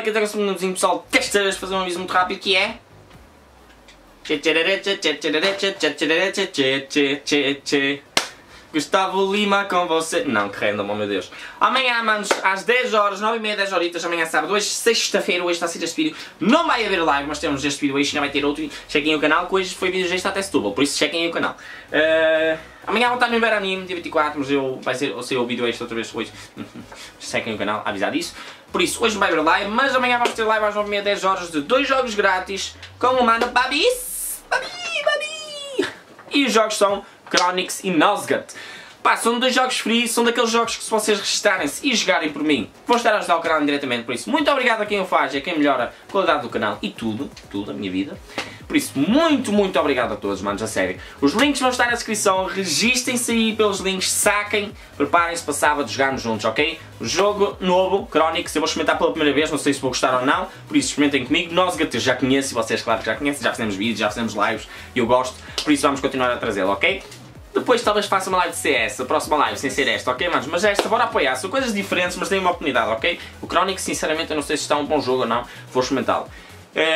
aqui até agora um nozinho pessoal, desta vez fazer um aviso muito rápido que é... Gustavo Lima com você... Não, que random, oh meu Deus. Amanhã, manos, às 10 horas, 9h30, 10 horitas, amanhã sábado, hoje sexta-feira, hoje está a ser este vídeo. Não vai haver live, mas temos este vídeo hoje, ainda vai ter outro. Chequem o canal, que hoje foi vídeo deste até Setúbal, por isso chequem o canal. Amanhã vou estar no Iberanimo, dia 24, mas vai ser o vídeo este outra vez hoje. Chequem o canal, avisar disso. Por isso, hoje não vai haver live, mas amanhã vamos ter live às 9h30, 10 horas de 2 jogos grátis com o mano Babis. Babi! E os jogos são... CroNix e Nosgoth. Pá, são dois jogos free, são daqueles jogos que se vocês registarem-se e jogarem por mim, vão estar a ajudar o canal diretamente, por isso, muito obrigado a quem o faz, a quem melhora a qualidade do canal e tudo, a minha vida. Por isso, muito obrigado a todos, manos, a sério. Os links vão estar na descrição, registem-se aí pelos links, saquem, preparem-se para sábado jogarmos juntos, ok? O jogo novo, CroNix, eu vou experimentar pela primeira vez, não sei se vou gostar ou não, por isso experimentem comigo. Nosgoth já conheço, e vocês claro que já conhecem, já fizemos vídeos, já fizemos lives, e eu gosto, por isso vamos continuar a trazê-lo, ok? Depois talvez faça uma live de CS, a próxima live, sem ser esta, ok, manos? Mas esta, bora apoiar, são coisas diferentes, mas deem uma oportunidade, ok? O CroNix, sinceramente, eu não sei se está um bom jogo ou não, vou experimentá-lo.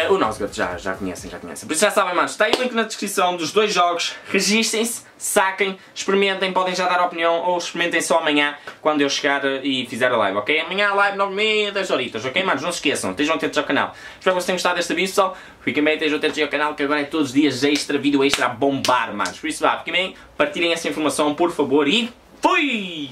O Nosgoth já conhecem. Por isso já sabem, manos, está aí o link na descrição dos dois jogos, registem-se, saquem, experimentem, podem já dar opinião ou experimentem só amanhã, quando eu chegar e fizer a live, ok? Amanhã a live, 9h30, 10 horitas, ok, manos? Não se esqueçam, estejam atentos ao canal. Espero que vocês tenham gostado deste vídeo, pessoal. Fiquem bem, estejam atentos ao canal, que agora é todos os dias extra, vídeo extra a bombar, manos. Por isso vá, fiquem bem, partilhem essa informação, por favor, e fui!